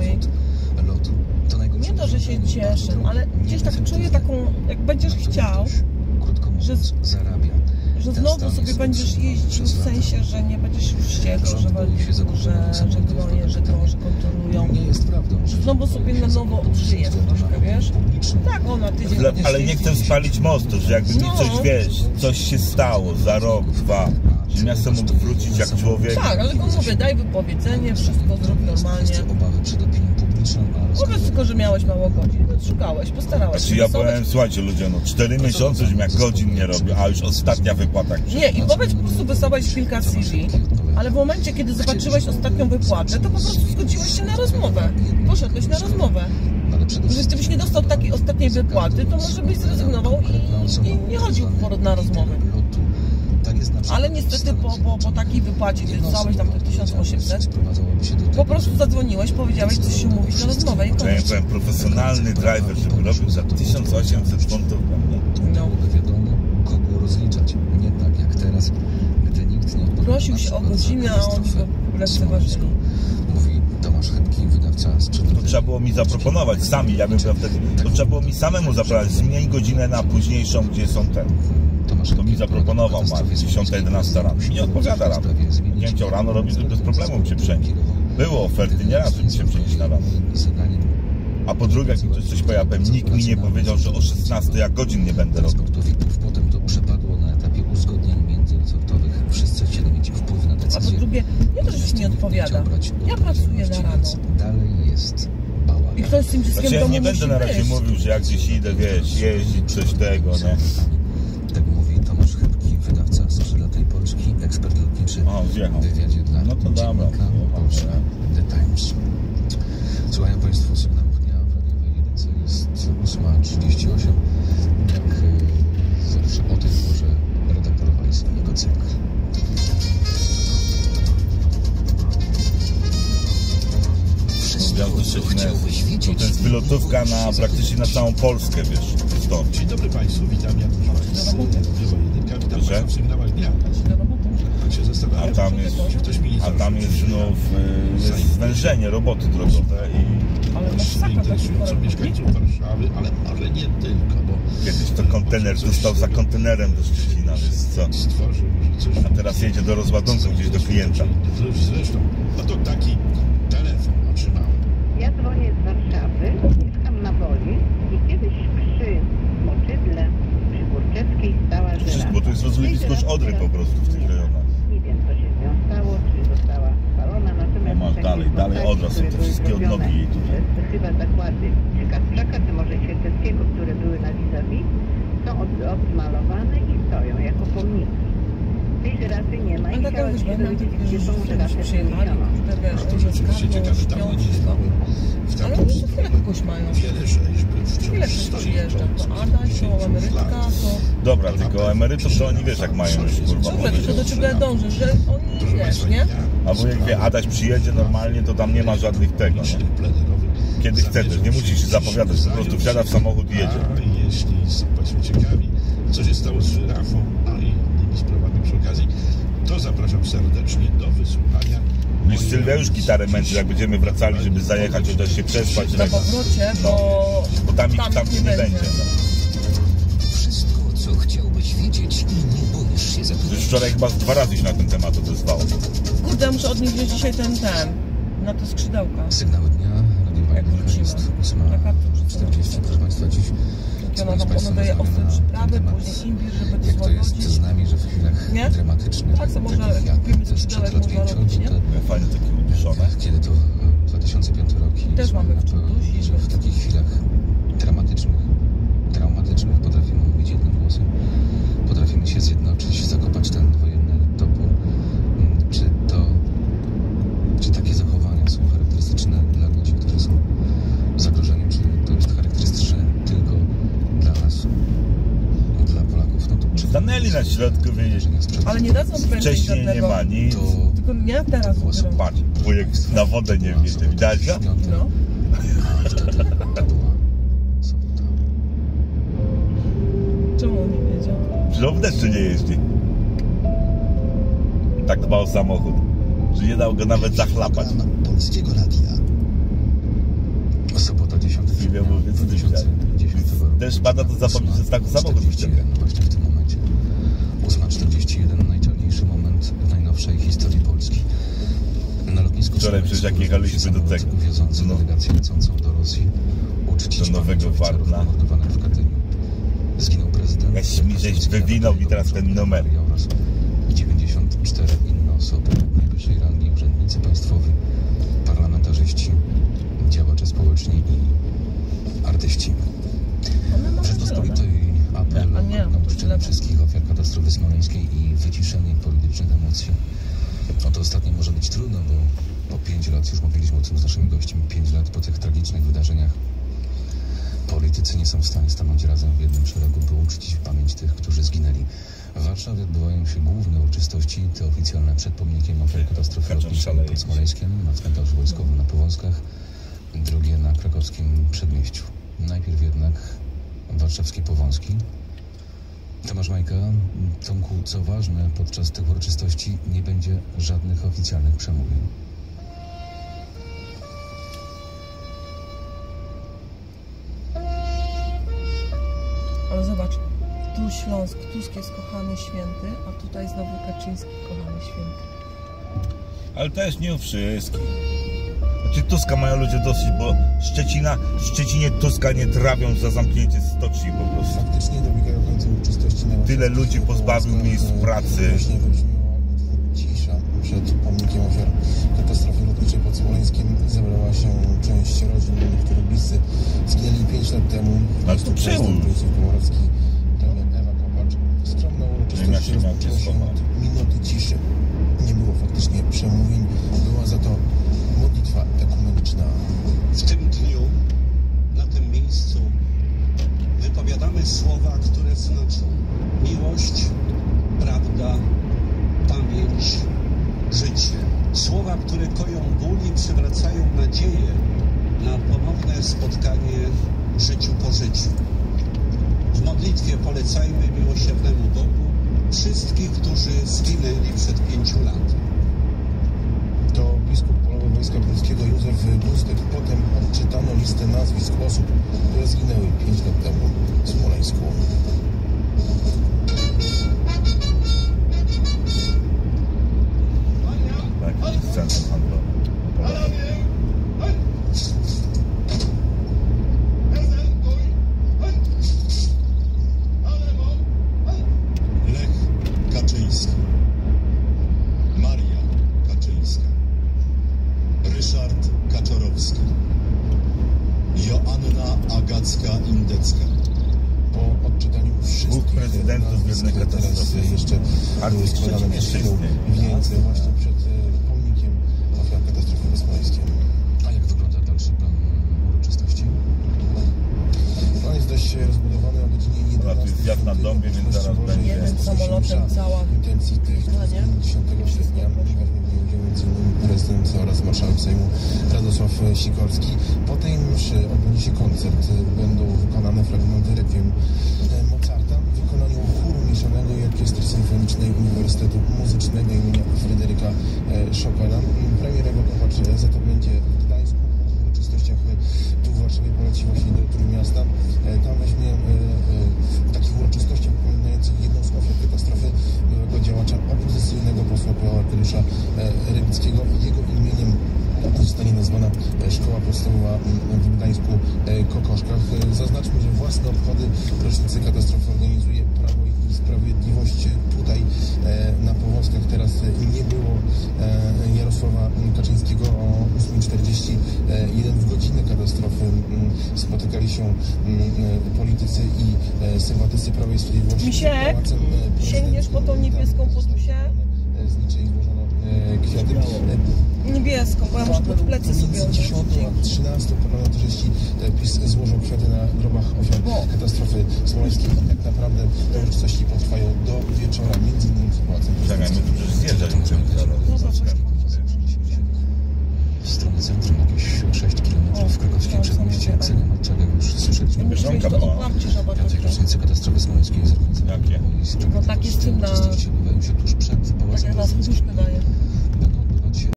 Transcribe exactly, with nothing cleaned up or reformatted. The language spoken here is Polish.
swojej. Nie to, że się cieszę, ale gdzieś tak czuję taką, jak będziesz chciał, że, że znowu sobie będziesz jeździć, w sensie, że nie będziesz już siedział, że walisz w górze, że gronie, że drąży konturują. Znowu sobie na nowo odżyjesz troszkę, wiesz? Tak, ona tydzień. Ale nie chcę spalić mostu, że jakby no. coś, wiesz, coś się stało za rok, dwa. Że miasto mógł wrócić jak człowiek. Tak, ale tylko mówię, daj wypowiedzenie, wszystko zrób normalnie. Powiedz tylko, że miałeś mało godzin, szukałeś, postarałeś się. Ja powiem, słuchajcie ludzie, no cztery miesiące, żebym jak godzin nie robił, a już ostatnia wypłata. Nie, i powiedz po prostu wysłałeś kilka C V, ale w momencie, kiedy zobaczyłeś ostatnią wypłatę, to po prostu zgodziłeś się na rozmowę. Poszedłeś na rozmowę. Jeżeli ty byś nie dostał takiej ostatniej wypłaty, to może byś zrezygnował i, i nie chodził na rozmowę. Ale niestety po, po, po takiej wypłacie, gdy dostałeś tam te tysiąc osiemset, po prostu zadzwoniłeś, powiedziałeś, coś się mówi na rozmowę i koniec. Ja powiem, profesjonalny driver, żeby robił za tysiąc osiemset funtów. No. Prosił się o godzinę, a on go lekceważył. Tomasz Chybki, wydawca sprzętu. To trzeba było mi zaproponować sami, ja bym wtedy. To trzeba było mi samemu zaproponować, zmienić godzinę na późniejszą, gdzie są te. To mi zaproponował Marek, dziesiąta jedenasta rano. Nie odpowiada rano. Nie chciał rano robić, żeby bez problemu się przenieść. Było oferty, nie raz, żeby się przenieść na rano. A po drugie, jak mi ktoś coś pojawia, nikt mi nie powiedział, że o szesnastej ja godzin nie będę robił. Potem to przepadło na etapie uzgodnień międzyresortowych. Wszyscy chcieli mieć wpływ na decyzję. A po drugie, nie to, że się nie odpowiada. Ja pracuję na rano. I ktoś z tym wszystkim znaczy, ja nie będę na razie mówił, że jak gdzieś idę, wiesz, jeździć, coś tego, nie? Tak mówi Tomasz Chybki, wydawca Stosunkowej Polski, ekspert lotniczy w wywiadzie dla no to dziennika Polska The Times. Słuchają Państwo sygnałów dnia w radiowej jedynce, jest ósma trzydzieści osiem. Jak zawsze o tej porze redaktor Majskiego cykl. To, to jest wylotówka na praktycznie na całą Polskę, wiesz, stąd. Dzień dobry Państwu, witam, ja proszę. A tam jest, a tam jest znów jest zwężenie roboty drogowe i interesujące mieszkańców Warszawy, ale, ale nie tylko, bo kiedyś to kontener został za kontenerem do Szczecina, stworzył, a teraz jedzie do rozładunku gdzieś do klienta. Zresztą, no to taki telefon otrzymałem. Ja dzwonię z Warszawy, mieszkam na Woli i kiedyś przy Moczydle, przy Górczewskiej stała żela. Bo to jest rozlewisko z Odry po prostu w tych rejonach. Nie wiem, co się z nią stało, czy została spalona, natomiast... No masz dalej, dalej Odra, są te wszystkie odnogi jej tutaj. Chyba zakłady, czy Kasprzaka, czy może Święteckiego, które były na vis-a-vis, są odmalowane i stoją jako pomniki. Tej razy nie ma i chciała się dowiedzieć, gdzie pomóże raczej przyjemnościowo. To jest oczywiście ciekawe, tam nie jest. Ale oni chwilę kogoś mają. Chwilę ktoś jeżdża, to Adaś, to emerytka, to... Dobra, tylko emerytów to oni wiesz jak mają już, kurwa. Dobra, tylko do ciebie dąży, że oni wiesz, nie? Albo jak wie, Adaś przyjedzie normalnie, to tam nie ma żadnych tego. Kiedy chce też, nie musisz się zapowiadać, po prostu wsiada w samochód i jedzie. A jeśli jesteśmy ciekawi, co się stało z żyrafą, no i sprawanym przy okazji, to zapraszam serdecznie do wysłuchania. I Sylwia już gitarę męczy, jak będziemy wracali, żeby zajechać, żeby się przespać. Na powrocie, bo, no, bo tam, tam, tam nie, nie będzie. będzie. Wszystko, co chciałbyś wiedzieć i nie boisz się zapytać. Już wczoraj chyba dwa razy się na ten temat odezwało. Kurde, ja muszę odnieść dzisiaj ten ten, na to skrzydełka. Sygnały dnia, jak wrócimy. Na kartę czterdzieści, proszę Państwa, dziś... Ona tam podaje ostre przyprawy, później imbir, żeby to złagodzić. Jak to jest z nami, że w chwilach nie? dramatycznych, tak, to może kupimy coś dalej, można robić, nie? Fajne takie uduszone. Kiedy to dwa tysiące piąty rok i też mamy na to, że w takich chwilach dramatycznych, traumatycznych potrafimy mówić jednym głosem, potrafimy się zjednoczyć, zakopać ten wojenny topór. Czy to, czy takie zachowania są charakterystyczne dla ludzi, którzy są zagrożeni, czy to jest charakterystyczne tylko dla nas, dla Polaków, no to... Stanęli na środku, wiedzieć. Ale nie dadzą wcześniej nie ma nic. To... Tylko nie teraz. Patrz, bo jak na wodę nie wiecie. Widać go? No. Czemu on nie wiedział? Przecież on w deszczu nie jeździ. Tak dbał samochód, że nie dał go nawet zachlapać. Polskiego radia. Sobota dziesiątego sierpnia dwa tysiące dziesiątego Deszcz pada, to zapomnij, że tak samochód właśnie w tym momencie. ósma czterdzieści jeden, najczarniejszy moment w najnowszej historii Polski. Na lotnisku wczoraj przecież jak jechaliśmy do tego, wiedzący no, delegację lecącą do Rosji, uczcić do nowego Warna w Katyniu. Zginął prezydent. Ja się mi żeś wywinął i teraz ten numer. dziewięćdziesiąt cztery inne osoby, najwyższej rangi urzędnicy państwowi, parlamentarzyści, działacze społeczni i artyści. Rzeczpospolitej apel na uczczenie wszystkich ofiar katastrofy smoleńskiej i wyciszenie politycznych emocji. No to ostatnie może być trudno, bo po pięć lat, już mówiliśmy o tym z naszymi gośćmi, pięć lat po tych tragicznych wydarzeniach politycy nie są w stanie stanąć razem w jednym szeregu, by uczcić pamięć tych, którzy zginęli. W Warszawie odbywają się główne uroczystości, te oficjalne przed pomnikiem ofiar katastrofy lotniczej pod Smoleńskiem, na cmentarzu wojskowym na Powązkach, drugie na krakowskim Przedmieściu. Najpierw jednak warszawskie Powązki. Tomasz Majka, Tomku, co ważne, podczas tych uroczystości nie będzie żadnych oficjalnych przemówień. Ale zobacz, tu Śląsk, Tusk jest kochany, święty, a tutaj znowu Kaczyński, kochany, święty. Ale też nie u wszystkich. Znaczy Tuska mają ludzie dosyć, bo Szczecina, w Szczecinie Tuska nie trawią za zamknięcie stoczni po prostu. Faktycznie dobiegają końca uroczystości. Tyle ludzi pozbawił miejsc pracy. Właśnie wybrzmiała cisza przed pomnikiem ofiar katastrofy lotniczej pod Smoleńskiem. Zebrała się część rodzin, niektórych bliscy zginęli pięć lat temu. Ale to przyjął. Tam jak Ewa Kopacz. Skromna uroczystość rozpoczęła się od minuty ciszy. Nie było faktycznie przemówień. Była za to modlitwa ekumeniczna. W tym dniu, na tym miejscu wypowiadamy słowa, które znaczą miłość, prawda, pamięć, życie. Słowa, które koją ból i przywracają nadzieję na ponowne spotkanie w życiu po życiu. W modlitwie polecajmy miłosiernemu Bogu wszystkich, którzy zginęli przed pięciu laty. To biskup Polowy Wojska Polskiego Józef Dostek. Potem odczytano listę nazwisk osób, które zginęły pięć lat temu w Smoleńsku. Tak, jest centrum handlowy. Po tej mszy odbędzie się koncert. Będą wykonane fragmenty rekwiem Mozarta w wykonaniu chóru mieszanego i orkiestry symfonicznej Uniwersytetu Muzycznego im. Fryderyka Chopina. Premierę Kokoksze za to będzie w Gdańsku. W uroczystościach tu w Warszawie poleci właśnie do Trójmiasta. Tam weźmie w takich uroczystościach upominających jedną z ofiar katastrofy byłego działacza opozycyjnego posła Pawła Artyusza Rybickiego. Jego imieniem zostanie nazwana Szkoła Podstawowa w Gdańsku Kokoszkach. Zaznaczmy, że własne obchody rocznicy katastrofy organizuje Prawo i Sprawiedliwość. Tutaj na Powązkach teraz nie było Jarosława Kaczyńskiego o ósma czterdzieści jeden. W godzinę katastrofy spotykali się politycy i sympatycy Prawa i Sprawiedliwości. Misiek, sięgniesz po tą niebieską podusię? Z niczej złożono kwiaty. Niebieską, bo ja muszę pod plecy sobie trzynastego parlamentarzyści PiS złożą kwiaty na grobach ofiar katastrofy smoleńskiej. Tak naprawdę te uroczystości potrwają do wieczora, między innymi sytuacją. Czekaj, my tu przecież zjeżdżać musimy zaraz. W stronę centrum jakieś sześć kilometrów w krakowskim Przedmieście. Ceny Marczaka już słyszeliśmy. Bieżąca była. Piątej rocznicy katastrofy smoleńskiej zorganizowanej. Jakie? No tak jest tym na... Odbywają się tuż przed pałacem. Tak, ja nas wydaje.